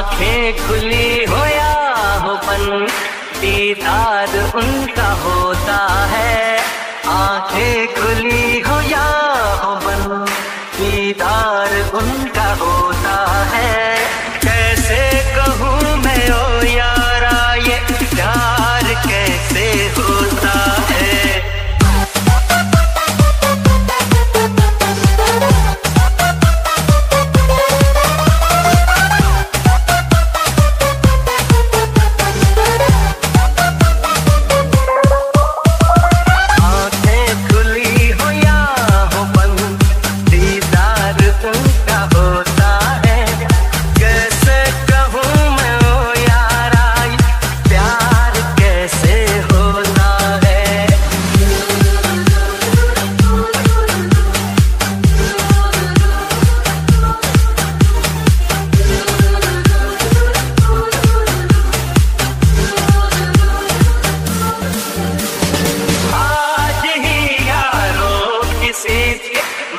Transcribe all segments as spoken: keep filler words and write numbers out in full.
आँखें खुली हो या हो बंद, दीदार उनका होता है। आँखें खुली हो या हो बंद, दीदार उनका होता है। कैसे कहूँ मैं ओ यारा ये प्यार कैसे होता है।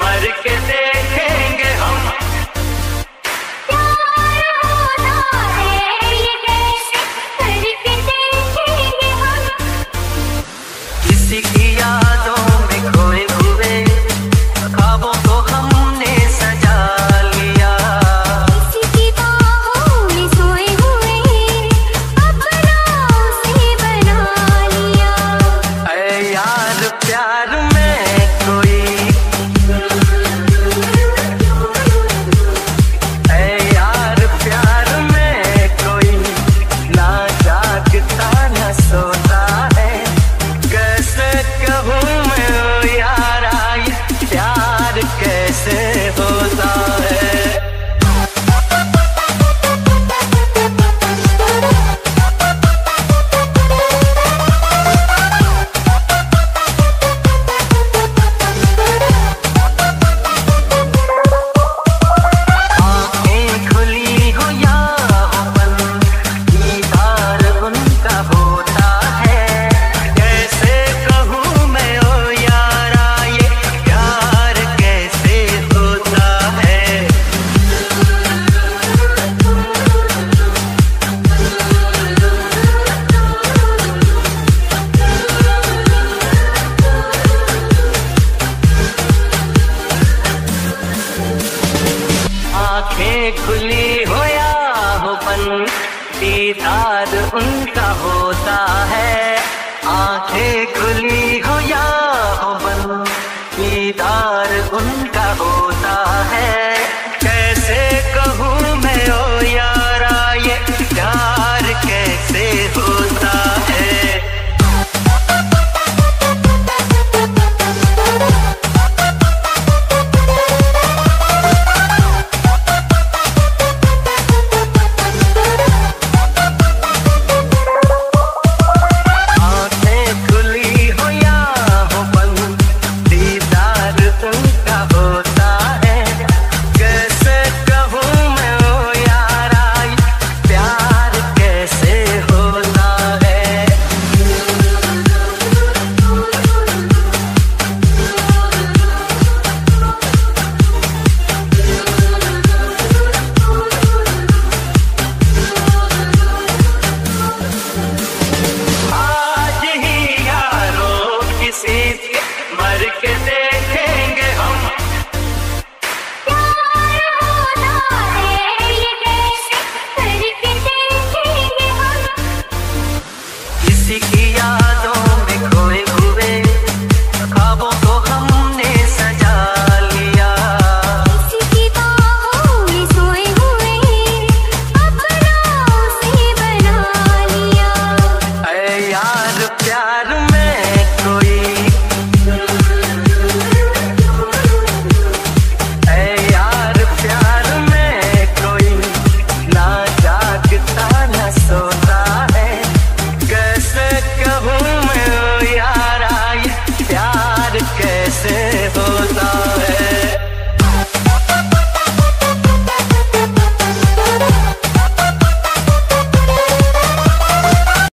मर के देखेंगे हम प्यार होता है ये कैसे, करके देखेंगे हम। किसी की यादों में खोए हुए ख्वाबों को हमने सजा लिया, किसी की बाहों में सोए हुए अपना उसे बना लिया। ऐ यार प्यार में कोई खुली हो या हो बंद, दीदार उनका होता